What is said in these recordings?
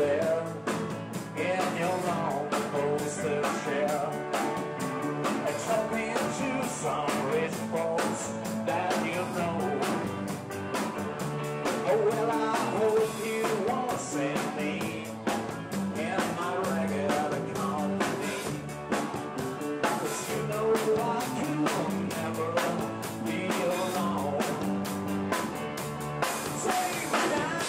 there in your long poster chair. And talking to some rich folks that you know. Oh well, I hope you won't send me in my regular company, 'cause you know I could never be alone. Take me down,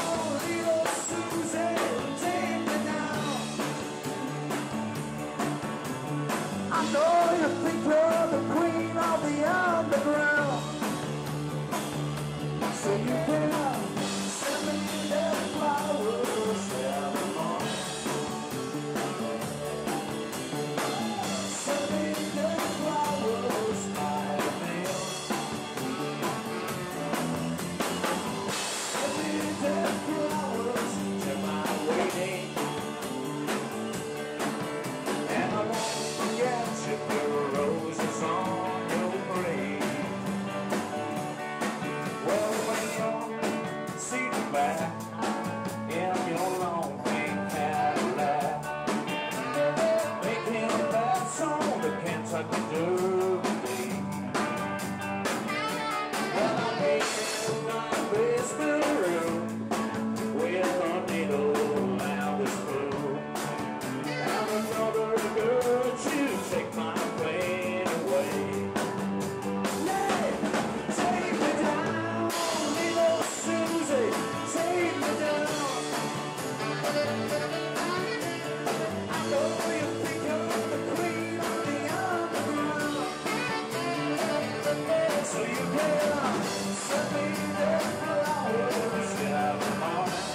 oh little Susan, take me down. I know you think you're the queen of the underground, so you better send me the flowers every morning. Send me the flowers by the mail. Send me the flowers to my waiting, and I won't forget to put roses on your grave. Well, when you're sitting back in your long pink Cadillac, making that song the Kentucky Derby, well, I made my whisper with a needle and this blue, and another girl to take my pain away. Take me down, little Susie, take me down. I know you think you're the queen of the underground, so you better send me the flowers every morning.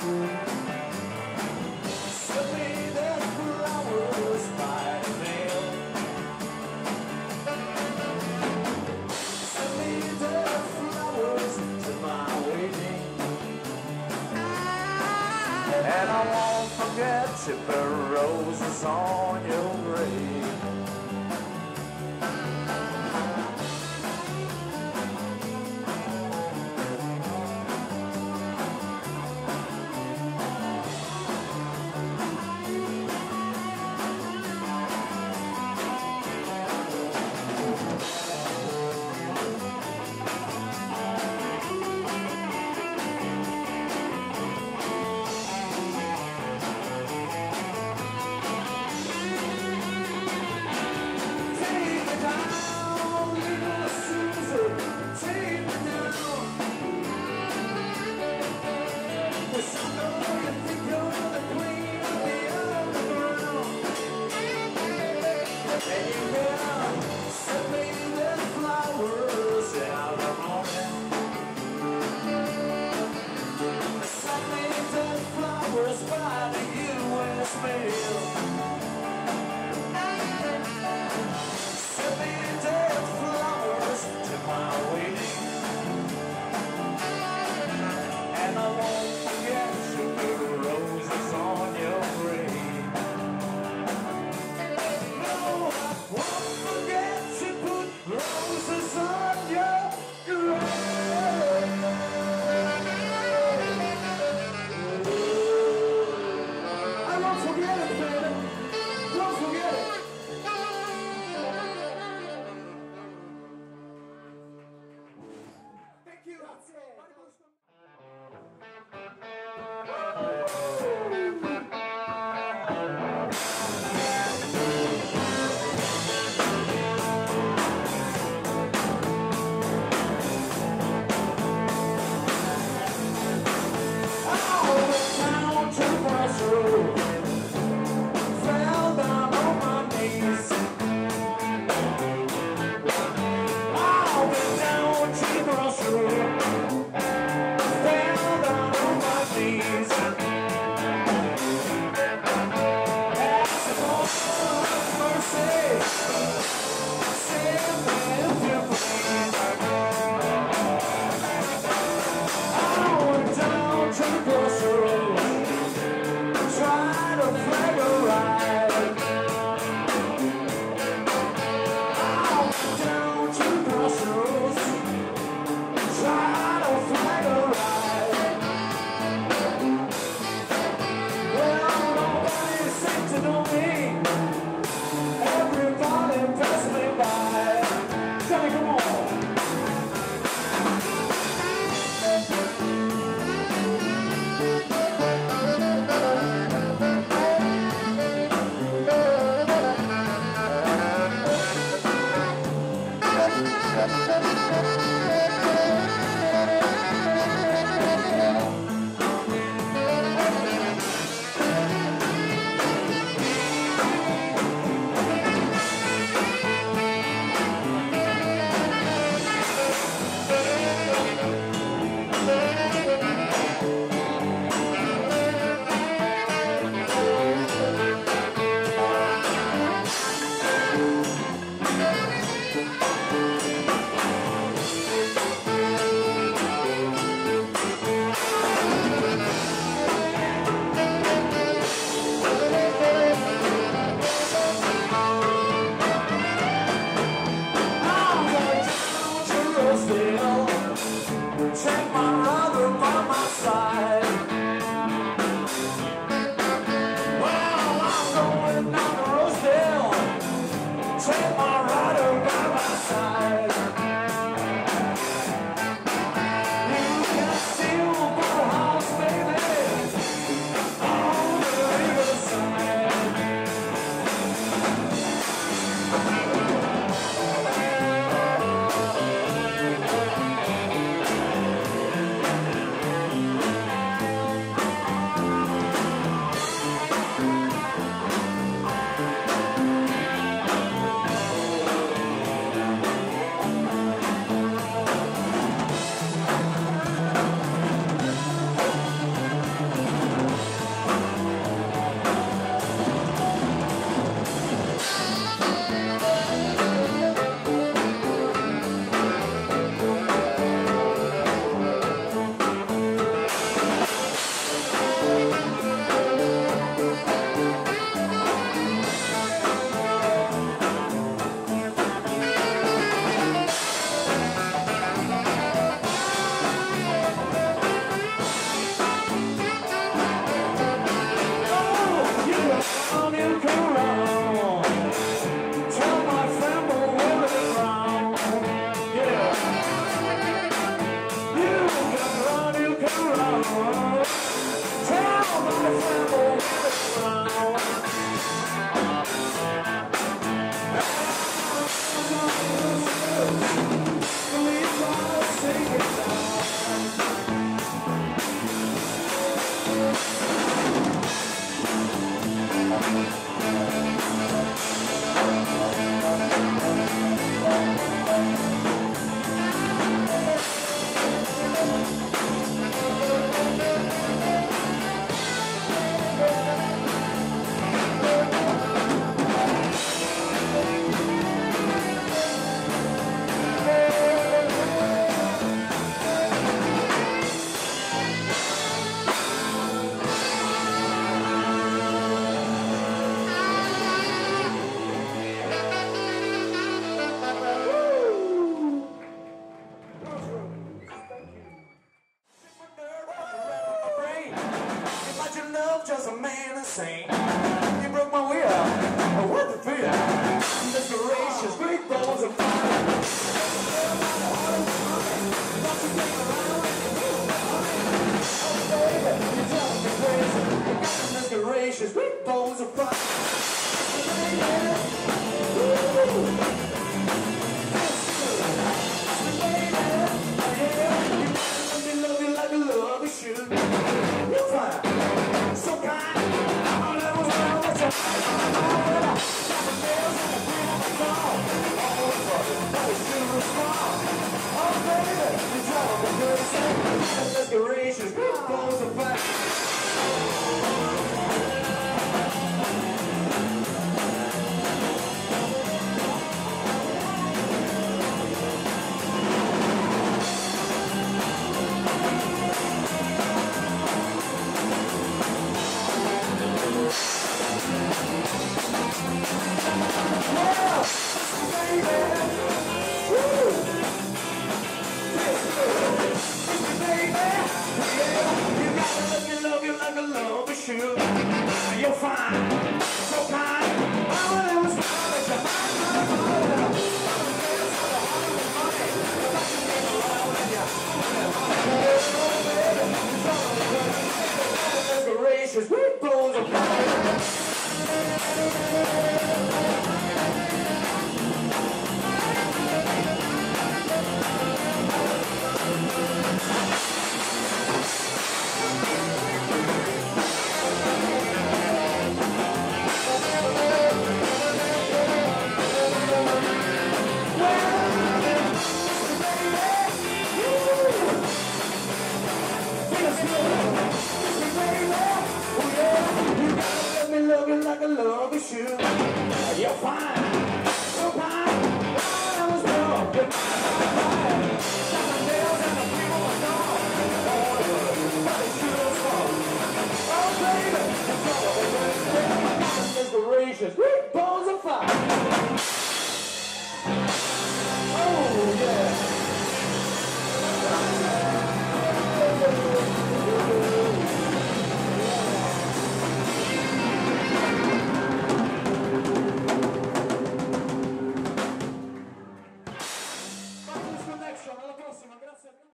Send me the flowers by the mail. Send me the flowers to my waiting, and I won't forget to put roses on your